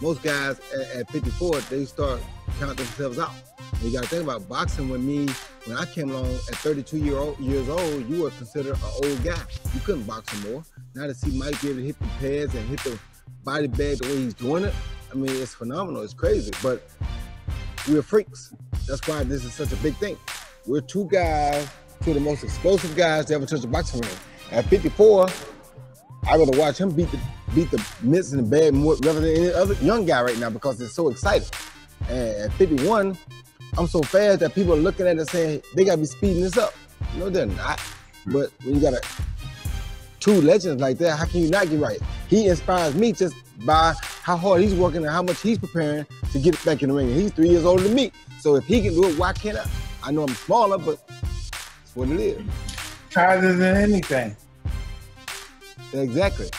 most guys at 54, they start counting themselves out. And you got to think about boxing. When I came along at 32 years old, you were considered an old guy. You couldn't box anymore. Now to see Mike be able to hit the pads and hit the body bag the way he's doing it, I mean, it's phenomenal. It's crazy. But we're freaks. That's why this is such a big thing. We're two of the most explosive guys to ever touch a boxing ring. At 54, I'd rather watch him beat the mitts in the bag more rather than any other young guy right now because it's so exciting. And at 51, I'm so fast that people are looking at it and saying, they got to be speeding this up. No, they're not. But when you got two legends like that, how can you not get right? He inspires me just by how hard he's working and how much he's preparing to get back in the ring. And he's 3 years older than me. So if he can do it, why can't I? I know I'm smaller, but it's what it is. Harder than anything. Exactly.